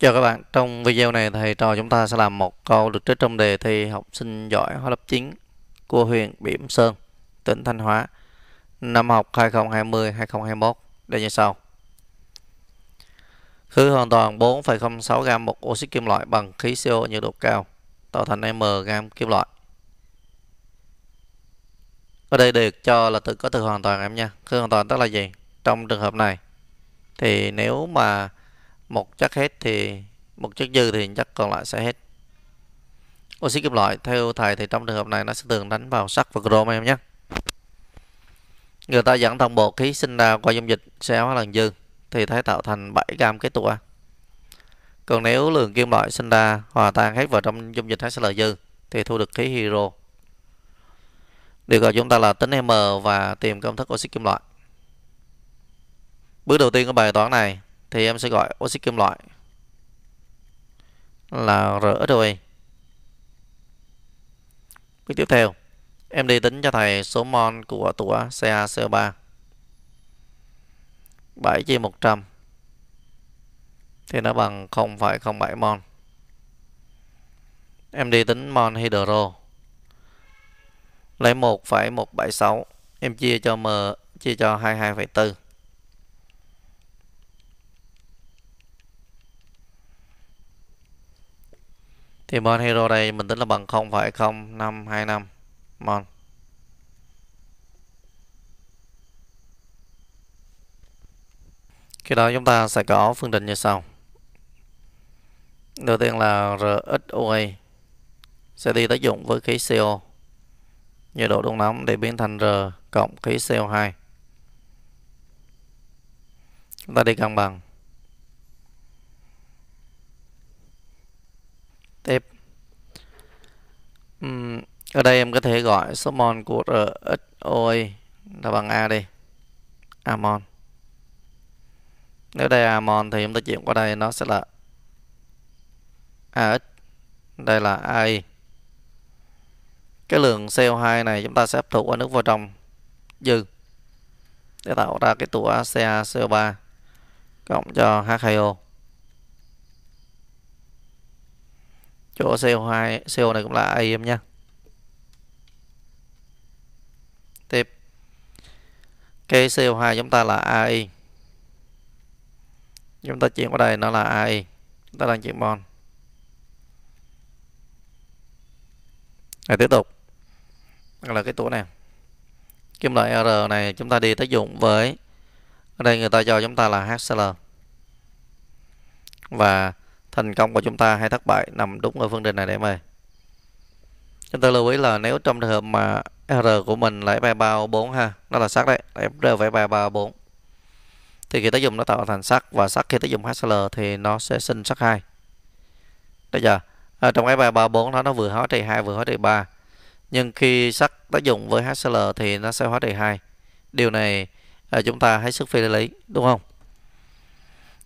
Chào các bạn, trong video này thầy trò chúng ta sẽ làm một câu được trích trong đề thi học sinh giỏi hóa lớp 9 của huyện Bỉm Sơn, tỉnh Thanh Hóa, năm học 2020-2021 đây như sau. Khử hoàn toàn 4,06 gam một oxit kim loại bằng khí CO nhiệt độ cao tạo thành M gam kim loại. Ở đây được cho là tự có từ hoàn toàn em nha. Khử hoàn toàn tức là gì? Trong trường hợp này thì nếu mà một chất hết thì một chất dư thì chất còn lại sẽ hết. Oxy kim loại theo thầy thì trong trường hợp này nó sẽ thường đánh vào sắt và chrome em nhé. Người ta dẫn toàn bộ khí sinh ra qua dung dịch CO hóa lần dư thì thấy tạo thành 7 gam kết tụ A. Còn nếu lượng kim loại sinh ra hòa tan hết vào trong dung dịch HCl dư thì thu được khí hydro. Điều gọi chúng ta là tính M và tìm công thức oxy kim loại. Bước đầu tiên của bài toán này thì em sẽ gọi oxy kim loại là RxOE. Bước tiếp theo, em đi tính cho thầy số mol của tụ CaCO3 7/100 thì nó bằng 0,07 mol. Em đi tính mol hydro, lấy 1,176 em chia cho 22,4. Thì mol hydro đây mình tính là bằng 0,0525 mol. Khi đó chúng ta sẽ có phương trình như sau. Đầu tiên là RxOE sẽ đi tác dụng với khí CO, nhiệt độ đun nóng để biến thành R cộng khí CO2. Chúng ta đi cân bằng. Tiếp. Ở đây em có thể gọi số mol của RxOE là bằng A đi. A mol. Nếu đây A mol thì chúng ta chuyển qua đây nó sẽ là AX. Đây là AI. Cái lượng CO2 này chúng ta sẽ hấp thụ qua nước vào trong dư để tạo ra cái tụ CaCO3 cộng cho H2O. Chỗ CO2, CO này cũng là AI em nha. Tiếp. Cái CO2 chúng ta là AI. Chúng ta chuyển qua đây nó là AI. Chúng ta đang chuyển mol. Rồi tiếp tục. Đây là cái tủ này. Kim loại R này chúng ta đi tác dụng với, ở đây người ta cho chúng ta là HCl. Và thành công của chúng ta hay thất bại nằm đúng ở phương trình này để mời. Chúng ta lưu ý là nếu trong trường hợp mà R của mình là Fe3O4 ha, đó là sắt đấy, Fe3O4. Thì khi tác dụng nó tạo thành sắt và sắt khi tác dụng HCl thì nó sẽ sinh sắt 2. Bây giờ ở trong Fe3O4 nó vừa hóa trị 2 vừa hóa trị 3. Nhưng khi sắt tác dụng với HCl thì nó sẽ hóa trị 2. Điều này chúng ta hãy sức phi lý đúng không?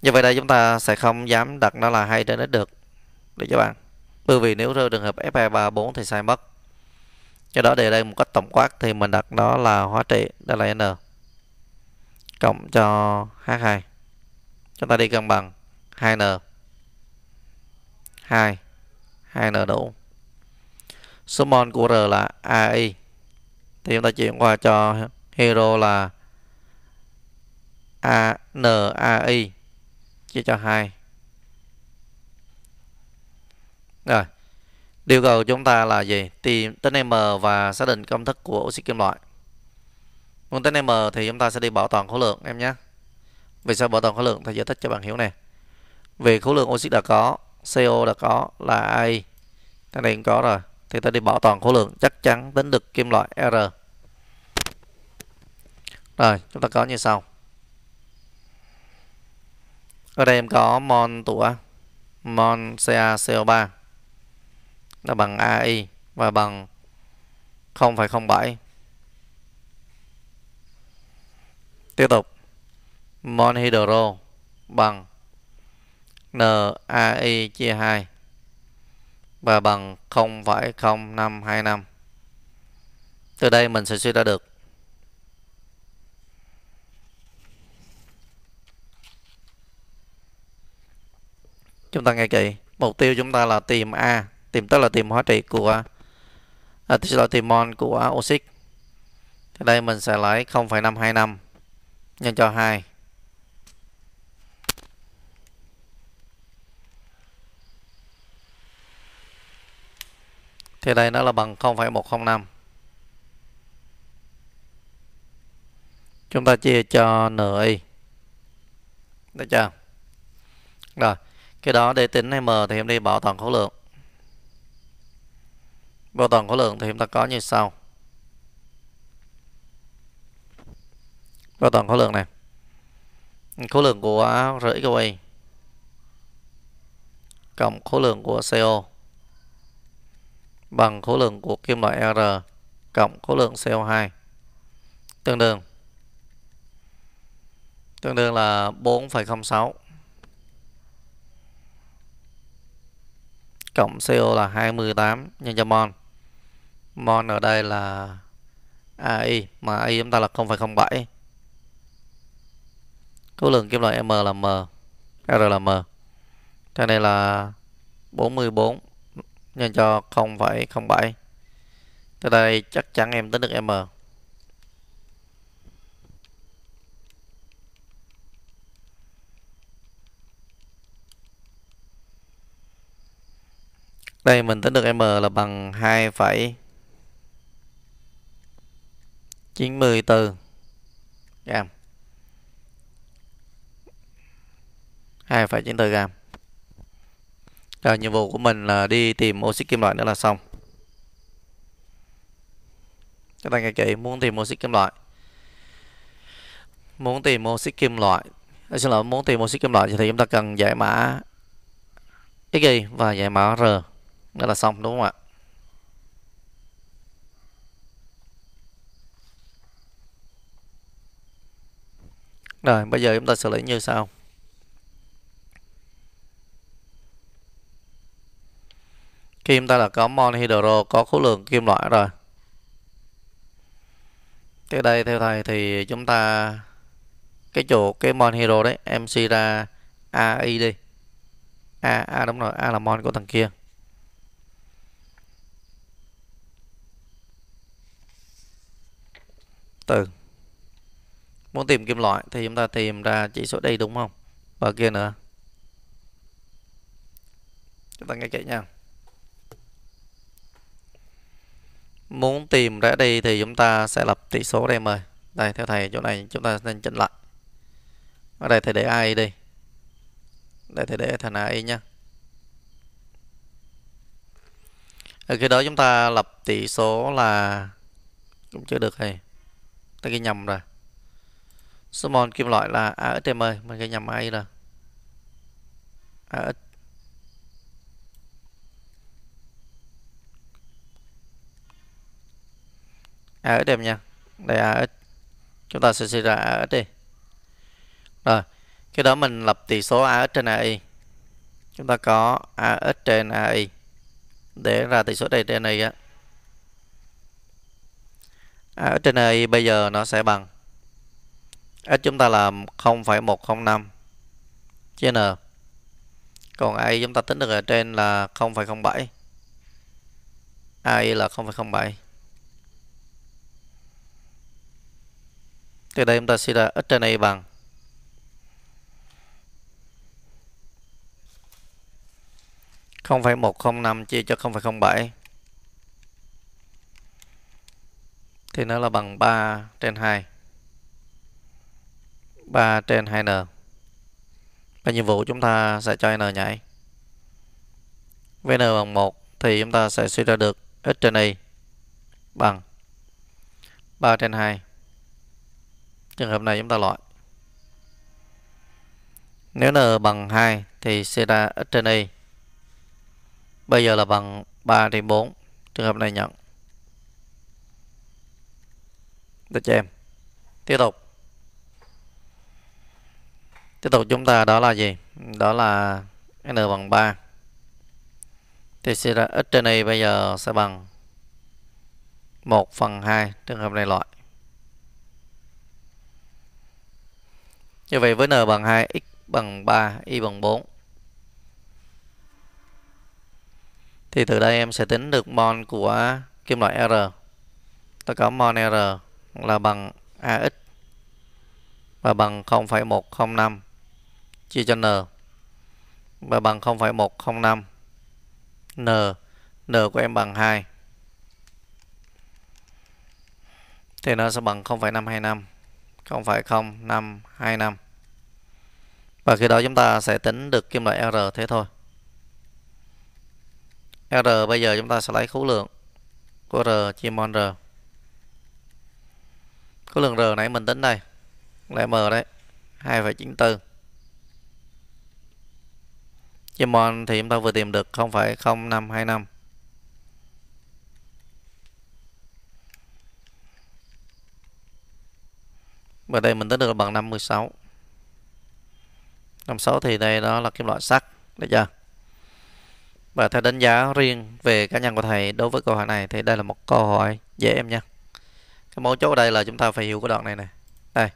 Như vậy đây chúng ta sẽ không dám đặt nó là 2 trên hết được. Được cho bạn. Bởi vì nếu rơi trường hợp Fe3O4 thì sai mất. Do đó đề đây một cách tổng quát thì mình đặt đó là hóa trị, đây là N cộng cho H2. Chúng ta đi cân bằng 2N 2 2N đủ. Số mol của R là AI. Thì chúng ta chuyển qua cho hero là NAI chia cho 2. Rồi. Điều cầu chúng ta là gì? Tìm tính M và xác định công thức của oxy kim loại. Muốn tính M thì chúng ta sẽ đi bảo toàn khối lượng em nhé. Vì sao bảo toàn khối lượng? Thầy giải thích cho bạn hiểu nè. Vì khối lượng oxy đã có, CO đã có là AI. Cái này cũng có rồi. Thì ta đi bảo toàn khối lượng chắc chắn tính được kim loại R. Rồi, chúng ta có như sau. Ở đây em có mol CaCO3 là bằng AI và bằng 0,07. Tiếp tục mol hydro bằng NAI chia 2 và bằng 0,0525. Từ đây mình sẽ suy ra được Chúng ta nghe kỹ, mục tiêu chúng ta là tìm A, tìm tức là tìm hóa trị của tìm mol của oxit. Thì đây mình sẽ lấy 0,525 nhân cho 2. Thì đây nó là bằng 0,105. Chúng ta chia cho nửa y. Được chưa? Rồi, cái đó để tính M thì em đi bảo toàn khối lượng. Bảo toàn khối lượng thì chúng ta có như sau. Bảo toàn khối lượng này. Khối lượng của RxOE cộng khối lượng của CO bằng khối lượng của kim loại R cộng khối lượng CO2 tương đương là 4,06 cộng CO là 28 nhân cho mol. Mol ở đây là AI mà AI chúng ta là 0,07. Khối lượng kim loại M là M, R là M. Cho nên là 44 nhân cho 0,07. Từ đây chắc chắn em tính được M. Đây mình tính được M là bằng 2,94 gram. 2,94 gram. Rồi nhiệm vụ của mình là đi tìm oxit kim loại nữa là xong. Các bạn nghe kỹ, muốn tìm oxit kim loại thì chúng ta cần giải mã XY và giải mã R. Đó là xong đúng không ạ? Rồi bây giờ chúng ta xử lý như sau. Khi chúng ta đã có mol hydro, có khối lượng kim loại rồi. Tới đây theo thầy thì chúng ta cái mol hydro đấy em suy ra AI đi. A đúng rồi, A là mol của thằng kia. Từ muốn tìm kim loại thì chúng ta tìm ra chỉ số đây đúng không? Và kia nữa. Chúng ta nghe kỹ nha. Muốn tìm ra đi thì chúng ta sẽ lập tỷ số đây mời. Đây theo thầy chỗ này chúng ta nên chỉnh lại. Ở đây thầy để AI đi. Đây thầy để thành AI nha. Ở khi đó chúng ta lập tỷ số là cũng chưa được hay. Ta ghi nhầm rồi. Số mol kim loại là AxM ơi, mình ghi nhầm AI rồi. AX. AX em nha. Đây AX. Chúng ta sẽ suy ra AX đi. Rồi, cái đó mình lập tỷ số AX trên AI. Chúng ta có AX trên AI. Để ra tỷ số đây trên này á. Ở trên này bây giờ nó sẽ bằng x chúng ta là 0,105 chia n, còn AI chúng ta tính được ở trên là 0,07, AI là 0,07. Từ đây chúng ta suy ra x trên AI bằng không phải 105 chia cho 0,07 thì nó là bằng 3/2. 3/2n. Và nhiệm vụ chúng ta sẽ cho n nhảy. Với n bằng 1 thì chúng ta sẽ suy ra được x trên y bằng 3/2. Trường hợp này chúng ta loại. Nếu n bằng 2 thì suy ra x trên y bây giờ là bằng 3/4. Trường hợp này nhận. Được chưa em? Tiếp tục chúng ta đó là gì? Đó là n bằng 3. Thì suy ra x trên y bây giờ sẽ bằng 1/2. Trường hợp này loại. Như vậy với n bằng 2, x bằng 3, y bằng 4. Thì từ đây em sẽ tính được mol của kim loại R. Tôi có mol R là bằng AX và bằng 0,105 chia cho N và bằng 0,105 N. N của em bằng 2 thì nó sẽ bằng 0,525 0,0525. Và khi đó chúng ta sẽ tính được kim loại R thế thôi. R bây giờ chúng ta sẽ lấy khối lượng của R chia mol R. Khối lượng R nãy mình tính đây là M đấy, 2,94. Chia mol thì chúng ta vừa tìm được 0,0525. Và đây mình tính được bằng 56. 56 thì đây đó là kim loại sắt, được chưa? Và theo đánh giá riêng về cá nhân của thầy đối với câu hỏi này thì đây là một câu hỏi dễ em nha. Cái mấu chốt ở đây là chúng ta phải hiểu cái đoạn này nè. Đây.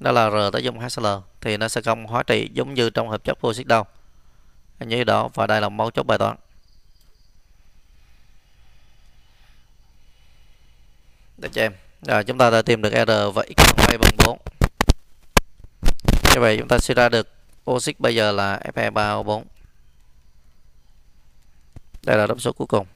Đó là R tới dung HCl thì nó sẽ không hóa trị giống như trong hợp chất oxit đâu. Anh nhớ đó, và đây là mấu chốt bài toán. Được chưa em? Rồi chúng ta đã tìm được R và X2 bằng 4. Như vậy chúng ta suy ra được oxit bây giờ là Fe3O4. Đây là đáp số cuối cùng.